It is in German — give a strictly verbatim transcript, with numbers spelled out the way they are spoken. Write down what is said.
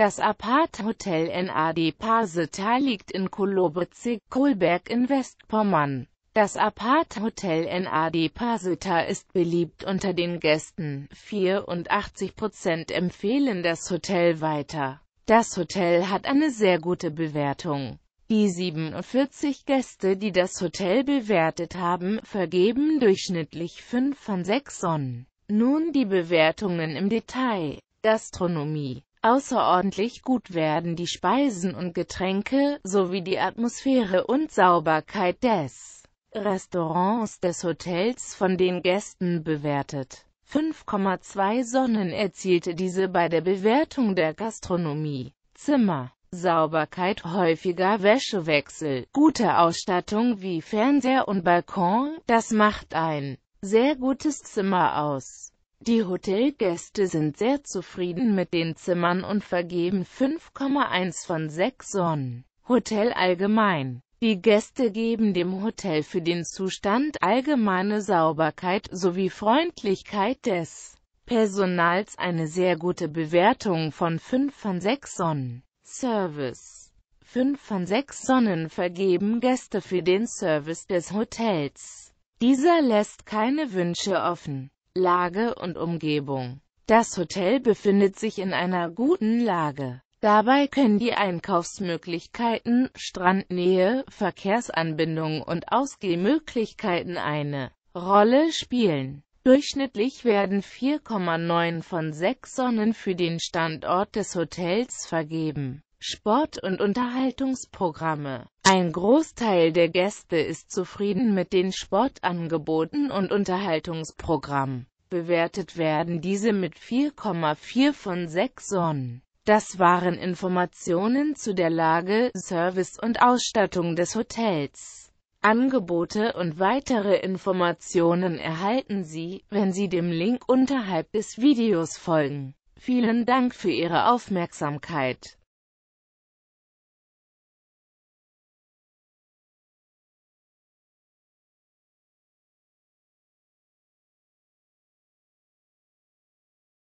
Das Apart Hotel Nad Parseta liegt in Kolobrzeg, Kolberg in Westpommern. Das Apart Hotel Nad Parseta ist beliebt unter den Gästen. vierundachtzig Prozent empfehlen das Hotel weiter. Das Hotel hat eine sehr gute Bewertung. Die siebenundvierzig Gäste, die das Hotel bewertet haben, vergeben durchschnittlich fünf von sechs Sonnen. Nun die Bewertungen im Detail. Gastronomie. Außerordentlich gut werden die Speisen und Getränke, sowie die Atmosphäre und Sauberkeit des Restaurants des Hotels von den Gästen bewertet. fünf Komma zwei Sonnen erzielte diese bei der Bewertung der Gastronomie. Zimmer, Sauberkeit, häufiger Wäschewechsel, gute Ausstattung wie Fernseher und Balkon, das macht ein sehr gutes Zimmer aus. Die Hotelgäste sind sehr zufrieden mit den Zimmern und vergeben fünf Komma eins von sechs Sonnen. Hotel allgemein. Die Gäste geben dem Hotel für den Zustand, allgemeine Sauberkeit sowie Freundlichkeit des Personals eine sehr gute Bewertung von fünf von sechs Sonnen. Service. fünf von sechs Sonnen vergeben Gäste für den Service des Hotels. Dieser lässt keine Wünsche offen. Lage und Umgebung. Das Hotel befindet sich in einer guten Lage. Dabei können die Einkaufsmöglichkeiten, Strandnähe, Verkehrsanbindung und Ausgehmöglichkeiten eine Rolle spielen. Durchschnittlich werden vier Komma neun von sechs Sonnen für den Standort des Hotels vergeben. Sport- und Unterhaltungsprogramme. Ein Großteil der Gäste ist zufrieden mit den Sportangeboten und Unterhaltungsprogrammen. Bewertet werden diese mit vier Komma vier von sechs Sonnen. Das waren Informationen zu der Lage, Service und Ausstattung des Hotels. Angebote und weitere Informationen erhalten Sie, wenn Sie dem Link unterhalb des Videos folgen. Vielen Dank für Ihre Aufmerksamkeit.